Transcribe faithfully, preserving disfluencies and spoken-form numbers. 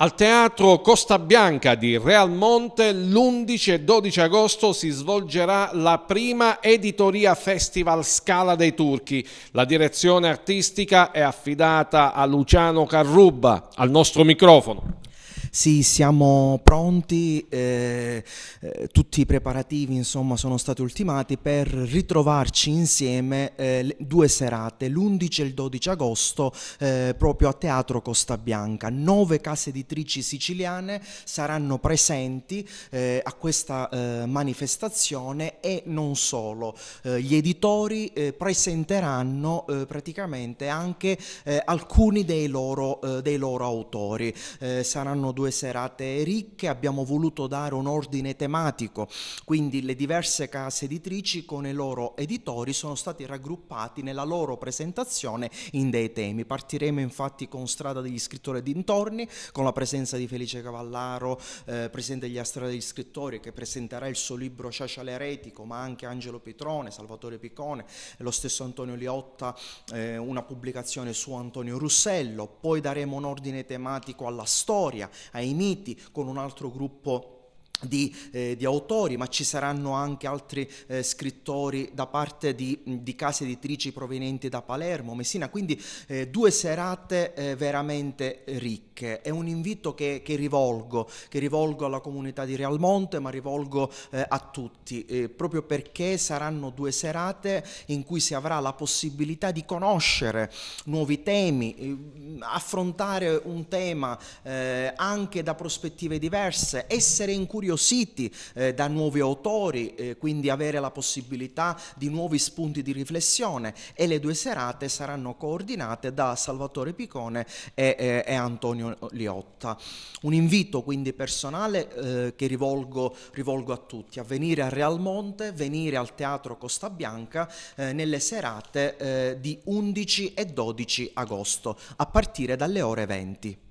Al Teatro Costa Bianca di Realmonte l'undici e dodici agosto si svolgerà la prima Editoria Festival Scala dei Turchi. La direzione artistica è affidata a Luciano Carrubba, al nostro microfono. Sì, siamo pronti, eh, eh, tutti i preparativi insomma sono stati ultimati per ritrovarci insieme eh, due serate, l'undici e il dodici agosto eh, proprio a Teatro Costa Bianca. Nove case editrici siciliane saranno presenti eh, a questa eh, manifestazione e non solo. Eh, gli editori eh, presenteranno eh, praticamente anche eh, alcuni dei loro, eh, dei loro autori. Eh, saranno due serate ricche, abbiamo voluto dare un ordine tematico, quindi le diverse case editrici con i loro editori sono stati raggruppati nella loro presentazione in dei temi. Partiremo infatti con Strada degli Scrittori e dintorni, con la presenza di Felice Cavallaro, eh, presidente degli Astra degli Scrittori, che presenterà il suo libro Ciascia l'Eretico, ma anche Angelo Pitrone, Salvatore Piccone, lo stesso Antonio Liotta, eh, una pubblicazione su Antonio Russello. Poi daremo un ordine tematico alla storia, ai miti, con un altro gruppo Di, eh, di autori, ma ci saranno anche altri eh, scrittori da parte di, di case editrici provenienti da Palermo, Messina, quindi eh, due serate eh, veramente ricche. È un invito che, che rivolgo, che rivolgo alla comunità di Realmonte, ma rivolgo eh, a tutti, eh, proprio perché saranno due serate in cui si avrà la possibilità di conoscere nuovi temi, eh, affrontare un tema eh, anche da prospettive diverse, essere incuriositi Siti, eh, da nuovi autori, eh, quindi avere la possibilità di nuovi spunti di riflessione. E le due serate saranno coordinate da Salvatore Piccone e, e, e Antonio Liotta. Un invito quindi personale eh, che rivolgo, rivolgo a tutti, a venire a Realmonte, venire al Teatro Costa Bianca eh, nelle serate eh, di undici e dodici agosto a partire dalle ore venti.